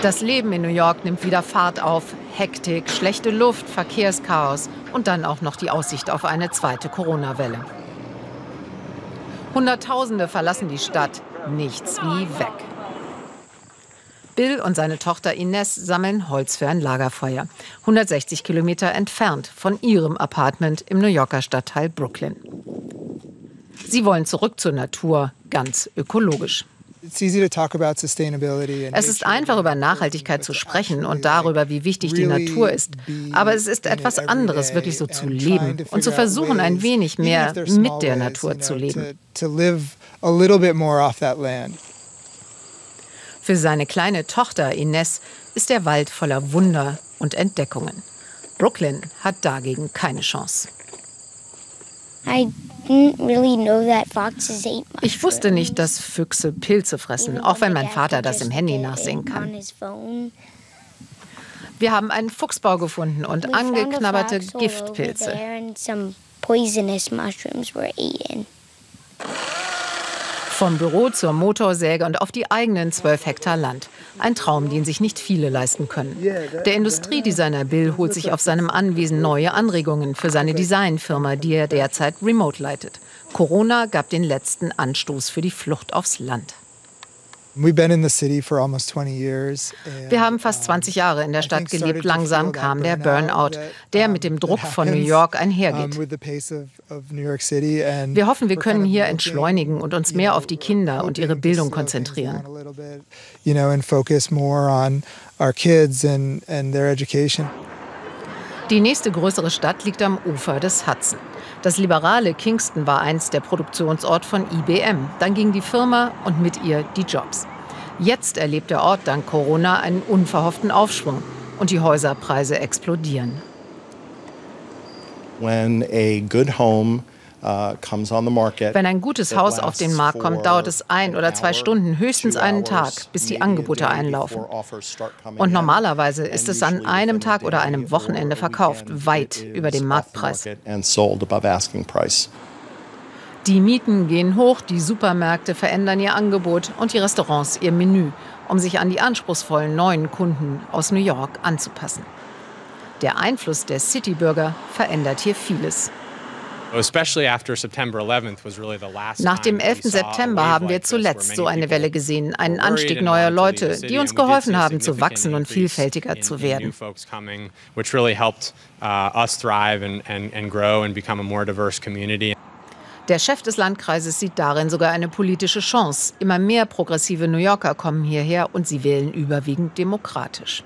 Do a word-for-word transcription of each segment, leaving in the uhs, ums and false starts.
Das Leben in New York nimmt wieder Fahrt auf. Hektik, schlechte Luft, Verkehrschaos und dann auch noch die Aussicht auf eine zweite Corona-Welle. Hunderttausende verlassen die Stadt, nichts wie weg. Bill und seine Tochter Ines sammeln Holz für ein Lagerfeuer. hundertsechzig Kilometer entfernt von ihrem Apartment im New Yorker Stadtteil Brooklyn. Sie wollen zurück zur Natur, ganz ökologisch. Es ist einfach, über Nachhaltigkeit zu sprechen und darüber, wie wichtig die Natur ist. Aber es ist etwas anderes, wirklich so zu leben und zu versuchen, ein wenig mehr mit der Natur zu leben. Für seine kleine Tochter Ines ist der Wald voller Wunder und Entdeckungen. Brooklyn hat dagegen keine Chance. Ich wusste nicht, dass Füchse Pilze fressen, auch wenn mein Vater das im Handy nachsehen kann. Wir haben einen Fuchsbau gefunden und angeknabberte Giftpilze. Vom Büro zur Motorsäge und auf die eigenen zwölf Hektar Land. Ein Traum, den sich nicht viele leisten können. Der Industriedesigner Bill holt sich auf seinem Anwesen neue Anregungen für seine Designfirma, die er derzeit remote leitet. Corona gab den letzten Anstoß für die Flucht aufs Land. Wir haben fast zwanzig Jahre in der Stadt gelebt. Langsam kam der Burnout, der mit dem Druck von New York einhergeht. Wir hoffen, wir können hier entschleunigen und uns mehr auf die Kinder und ihre Bildung konzentrieren. Die nächste größere Stadt liegt am Ufer des Hudson. Das liberale Kingston war einst der Produktionsort von I B M. Dann ging die Firma und mit ihr die Jobs. Jetzt erlebt der Ort dank Corona einen unverhofften Aufschwung und die Häuserpreise explodieren. When a good home Wenn ein gutes Haus auf den Markt kommt, dauert es ein oder zwei Stunden, höchstens einen Tag, bis die Angebote einlaufen. Und normalerweise ist es an einem Tag oder einem Wochenende verkauft, weit über dem Marktpreis. Die Mieten gehen hoch, die Supermärkte verändern ihr Angebot und die Restaurants ihr Menü, um sich an die anspruchsvollen neuen Kunden aus New York anzupassen. Der Einfluss der Citybürger verändert hier vieles. Nach dem elften September haben wir zuletzt so eine Welle gesehen, einen Anstieg neuer Leute, die uns geholfen haben, zu wachsen und vielfältiger zu werden. Der Chef des Landkreises sieht darin sogar eine politische Chance. Immer mehr progressive New Yorker kommen hierher und sie wählen überwiegend demokratisch.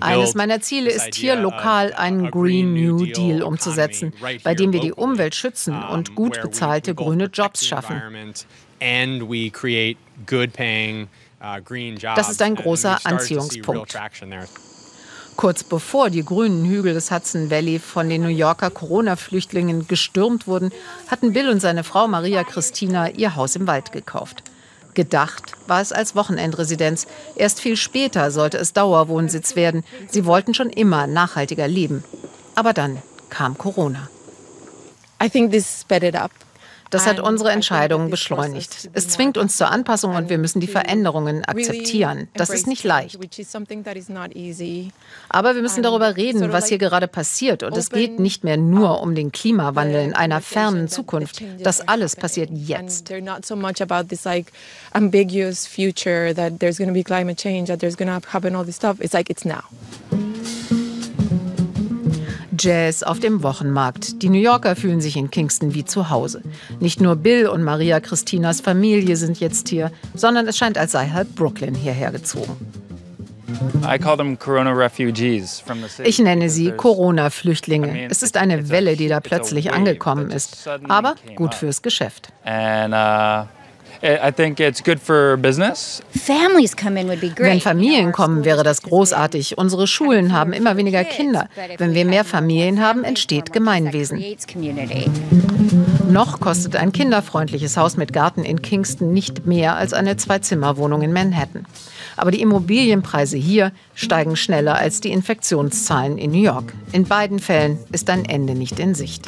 Eines meiner Ziele ist, hier lokal einen Green New Deal umzusetzen, bei dem wir die Umwelt schützen und gut bezahlte grüne Jobs schaffen. Das ist ein großer Anziehungspunkt. Kurz bevor die grünen Hügel des Hudson Valley von den New Yorker Corona-Flüchtlingen gestürmt wurden, hatten Bill und seine Frau Maria Cristina ihr Haus im Wald gekauft. Gedacht war es als Wochenendresidenz. Erst viel später sollte es Dauerwohnsitz werden. Sie wollten schon immer nachhaltiger leben. Aber dann kam Corona. Das hat unsere Entscheidungen beschleunigt. Es zwingt uns zur Anpassung und wir müssen die Veränderungen akzeptieren. Das ist nicht leicht. Aber wir müssen darüber reden, was hier gerade passiert. Und es geht nicht mehr nur um den Klimawandel in einer fernen Zukunft. Das alles passiert jetzt. Jazz auf dem Wochenmarkt. Die New Yorker fühlen sich in Kingston wie zu Hause. Nicht nur Bill und Maria Cristinas Familie sind jetzt hier, sondern es scheint, als sei halb Brooklyn hierher gezogen. Ich nenne sie Corona-Flüchtlinge. Es ist eine Welle, die da plötzlich angekommen ist, aber gut fürs Geschäft. Wenn Familien kommen, wäre das großartig. Unsere Schulen haben immer weniger Kinder. Wenn wir mehr Familien haben, entsteht Gemeinwesen. Noch kostet ein kinderfreundliches Haus mit Garten in Kingston nicht mehr als eine Zwei-Zimmer-Wohnung in Manhattan. Aber die Immobilienpreise hier steigen schneller als die Infektionszahlen in New York. In beiden Fällen ist ein Ende nicht in Sicht.